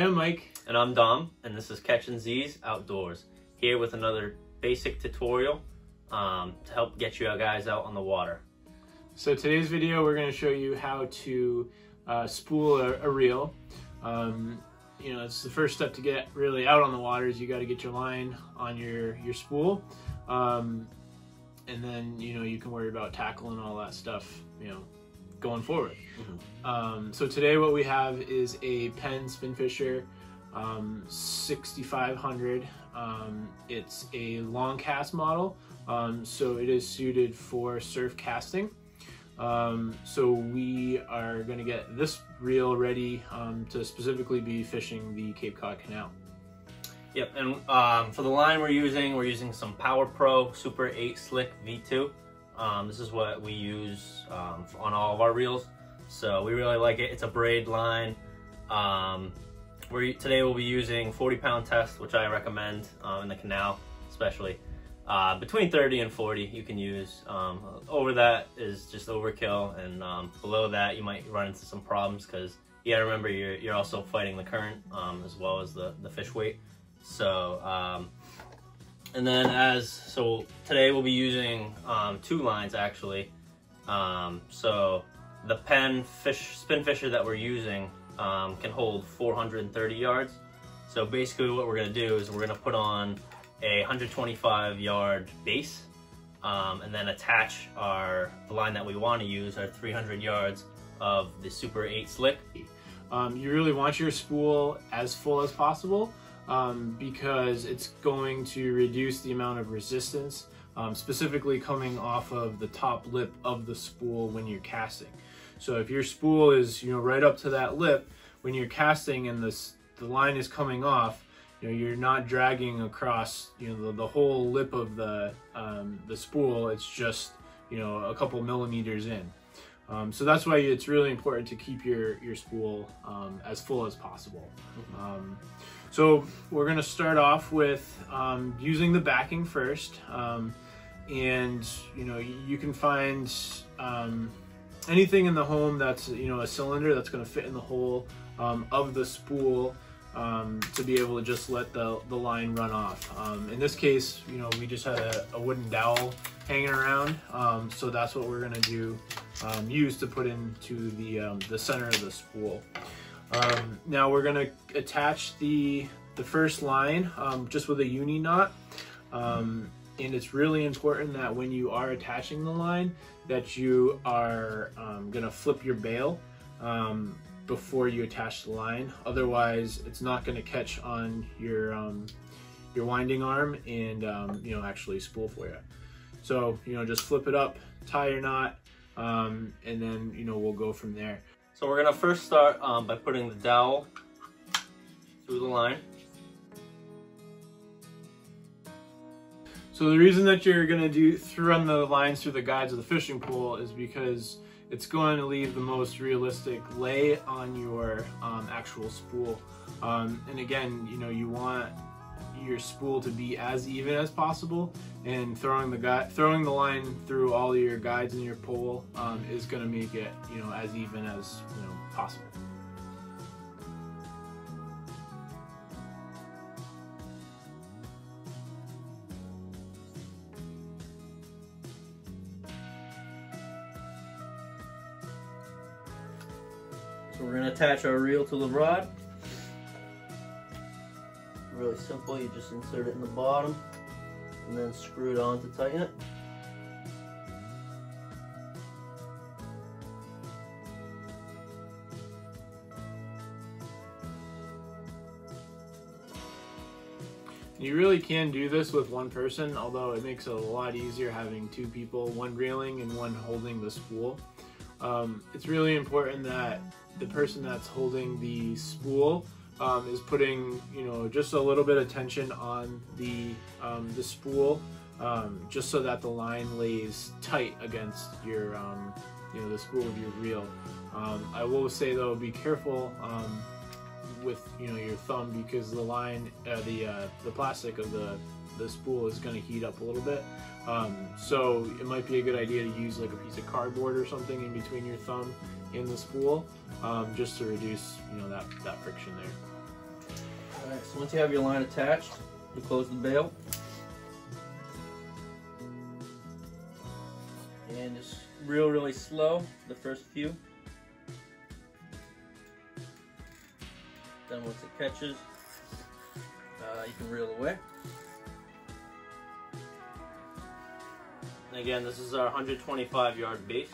Hi, I'm Mike. And I'm Dom, and this is Catching Z's Outdoors, here with another basic tutorial to help get you guys out on the water. So today's video, we're going to show you how to spool a reel. You know, it's the first step to get really out on the water is you got to get your line on your spool. And then, you know, you can worry about tackle and all that stuff, you know, going forward. Mm-hmm. So today what we have is a Penn Spinfisher 6500. It's a long cast model, so it is suited for surf casting. So we are going to get this reel ready to specifically be fishing the Cape Cod Canal. Yep, and for the line we're using some Power Pro Super 8 Slick V2. This is what we use on all of our reels, so we really like it. It's a braid line. Today we'll be using 40-pound test, which I recommend in the canal, especially. Between 30 and 40 you can use. Over that is just overkill, and below that you might run into some problems because you gotta remember you're also fighting the current as well as the fish weight. So today we'll be using two lines actually. So the Penn Spinfisher that we're using can hold 430 yards. So basically what we're gonna do is we're gonna put on a 125-yard base, and then attach the line that we want to use, our 300 yards of the Super 8 Slick. You really want your spool as full as possible because it's going to reduce the amount of resistance, specifically coming off of the top lip of the spool when you're casting. So if your spool is, you know, right up to that lip, when you're casting and the line is coming off, you know, you're not dragging across, you know, the whole lip of the spool. It's just, you know, a couple millimeters in. So that's why it's really important to keep your spool as full as possible. So we're going to start off with using the backing first. And, you know, you can find anything in the home that's, you know, a cylinder that's going to fit in the hole of the spool, to be able to just let the line run off. In this case, you know, we just had a wooden dowel hanging around, so that's what we're gonna do, use to put into the center of the spool. Now we're gonna attach the first line just with a uni knot, and it's really important that when you are attaching the line that you are gonna flip your bail before you attach the line. Otherwise, it's not going to catch on your winding arm and you know, actually spool for you. So, you know, just flip it up, tie your knot, and then, you know, we'll go from there. So we're going to first start by putting the dowel through the line. So the reason that you're going to run the lines through the guides of the fishing pole is because it's going to leave the most realistic lay on your actual spool. And again, you know, you want your spool to be as even as possible, and throwing the line through all your guides in your pole is gonna make it, you know, as even as, you know, possible. So we're going to attach our reel to the rod. Really simple, you just insert it in the bottom and then screw it on to tighten it. You really can do this with one person, although it makes it a lot easier having two people, one reeling and one holding the spool. It's really important that the person that's holding the spool is putting, you know, just a little bit of tension on the spool, just so that the line lays tight against your, you know, the spool of your reel. I will say though, be careful with, you know, your thumb, because the line, the plastic of the spool is going to heat up a little bit. So it might be a good idea to use like a piece of cardboard or something in between your thumb and the spool, just to reduce, you know, that friction there. Alright, so once you have your line attached, you close the bail. And just reel really slow, the first few. Then once it catches, you can reel away. And again, this is our 125-yard bait.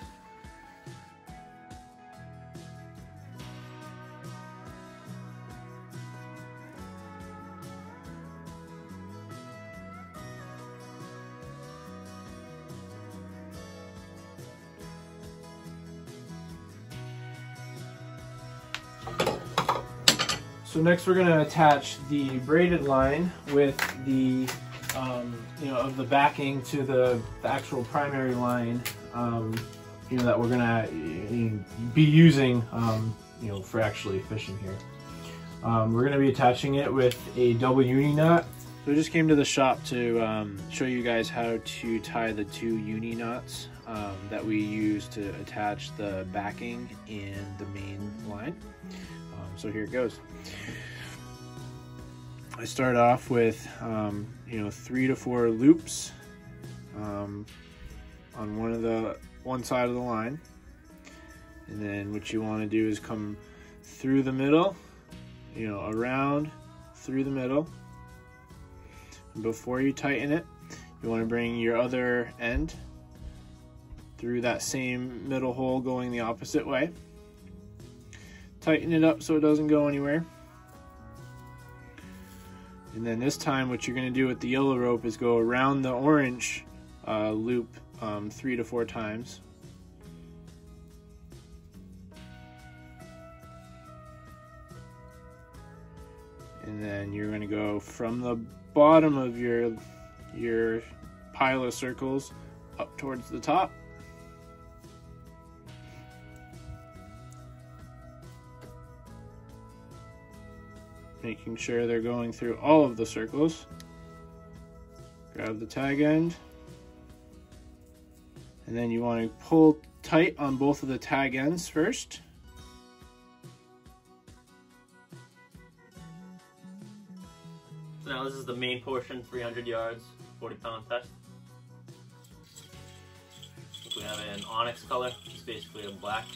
So next we're going to attach the braided line with the of the backing to the actual primary line that we're gonna be using for actually fishing here. We're gonna be attaching it with a double uni knot. So we just came to the shop to show you guys how to tie the two uni knots that we use to attach the backing and the main line. So here it goes. I start off with 3 to 4 loops on one side of the line, and then what you want to do is come through the middle, around through the middle. And before you tighten it, you want to bring your other end through that same middle hole going the opposite way. Tighten it up so it doesn't go anywhere. And then this time what you're going to do with the yellow rope is go around the orange loop 3 to 4 times. And then you're going to go from the bottom of your pile of circles up towards the top. Making sure they're going through all of the circles. Grab the tag end, and then you want to pull tight on both of the tag ends first. So now this is the main portion, 300 yards, 40-pound test. We have an onyx color, it's basically a black.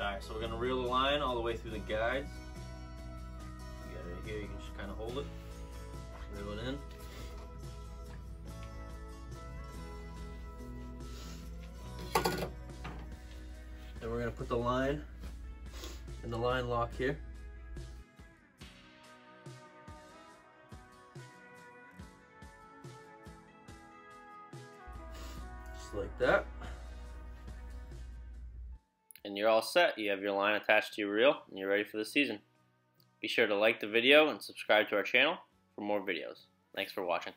Alright, so we're going to reel the line all the way through the guides. You got it right here, you can just kind of hold it, reel it in. Then we're going to put the line in the line lock here. Just like that. And you're all set. You have your line attached to your reel and you're ready for the season. Be sure to like the video and subscribe to our channel for more videos. Thanks for watching.